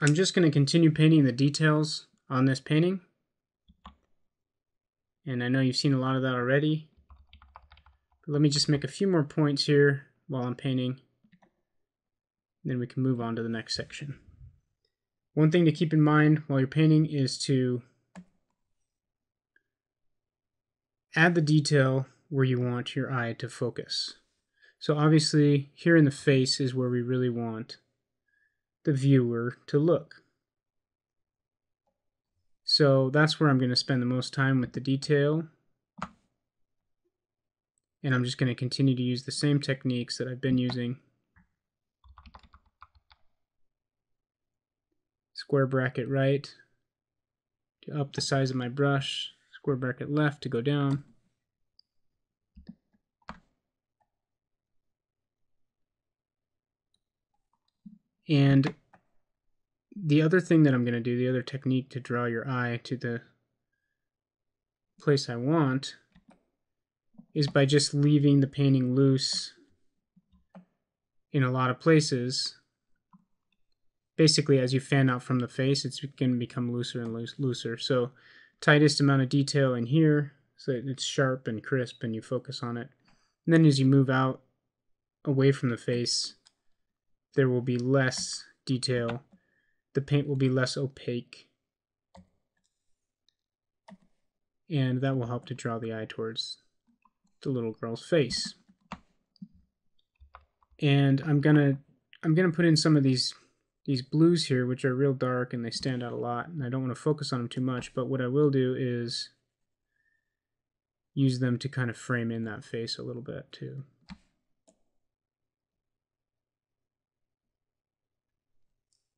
I'm just going to continue painting the details on this painting. And I know you've seen a lot of that already. But let me just make a few more points here while I'm painting. Then we can move on to the next section. One thing to keep in mind while you're painting is to add the detail where you want your eye to focus. So obviously here in the face is where we really want the viewer to look. So that's where I'm going to spend the most time with the detail. And I'm just going to continue to use the same techniques that I've been using. Square bracket right to up the size of my brush, square bracket left to go down. And the other thing that I'm going to do, the other technique to draw your eye to the place I want, is by just leaving the painting loose in a lot of places. Basically, as you fan out from the face, it's going to become looser and looser. So tightest amount of detail in here so that it's sharp and crisp and you focus on it. And then as you move out away from the face, there will be less detail. The paint will be less opaque. And that will help to draw the eye towards the little girl's face. And I'm gonna put in some of these blues here, which are real dark and they stand out a lot, and I don't want to focus on them too much, but what I will do is use them to kind of frame in that face a little bit too.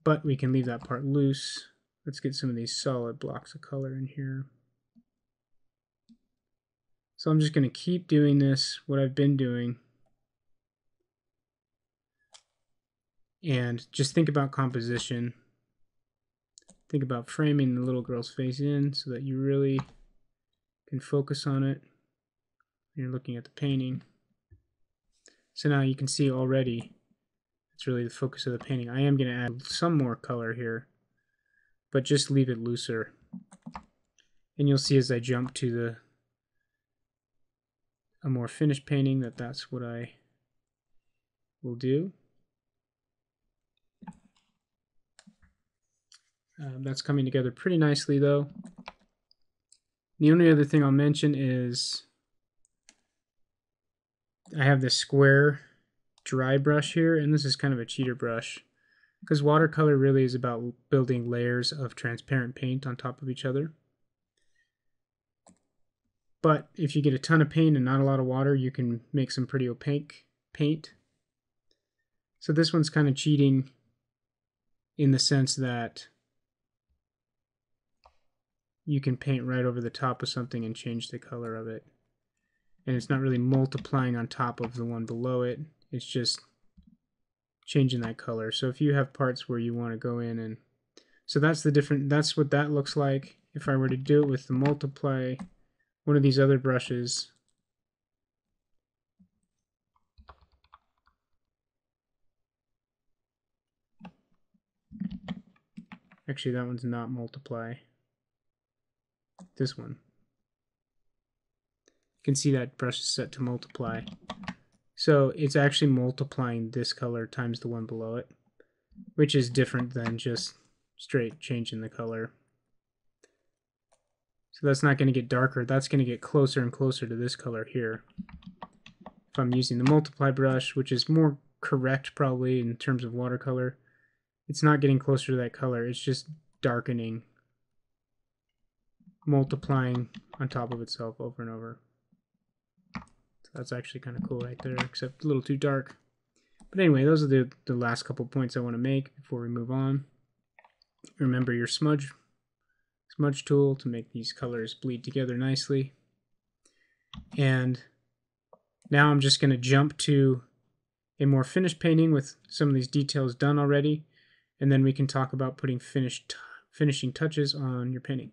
But we can leave that part loose. Let's get some of these solid blocks of color in here. So I'm just going to keep doing this, what I've been doing. And just think about composition. Think about framing the little girl's face in so that you really can focus on it when you're looking at the painting. So now you can see already it's really the focus of the painting. I am going to add some more color here, but just leave it looser. And you'll see as I jump to a more finished painting that that's what I will do. That's coming together pretty nicely though. The only other thing I'll mention is I have this square dry brush here, and this is kind of a cheater brush because watercolor really is about building layers of transparent paint on top of each other. But if you get a ton of paint and not a lot of water, you can make some pretty opaque paint. So this one's kind of cheating in the sense that you can paint right over the top of something and change the color of it. And it's not really multiplying on top of the one below it. It's just changing that color. So if you have parts where you want to go in and... So that's the different... That's what that looks like. If I were to do it with the multiply, one of these other brushes, actually that one's not multiply, this one, you can see that brush is set to multiply, so it's actually multiplying this color times the one below it, which is different than just straight changing the color. So that's not going to get darker, that's going to get closer and closer to this color here. If I'm using the multiply brush, which is more correct probably in terms of watercolor, it's not getting closer to that color, it's just darkening, multiplying on top of itself over and over. So that's actually kind of cool right there, except a little too dark. But anyway, those are the last couple points I want to make before we move on. Remember your smudge tool to make these colors bleed together nicely. And now I'm just going to jump to a more finished painting with some of these details done already, and then we can talk about putting finishing touches on your painting.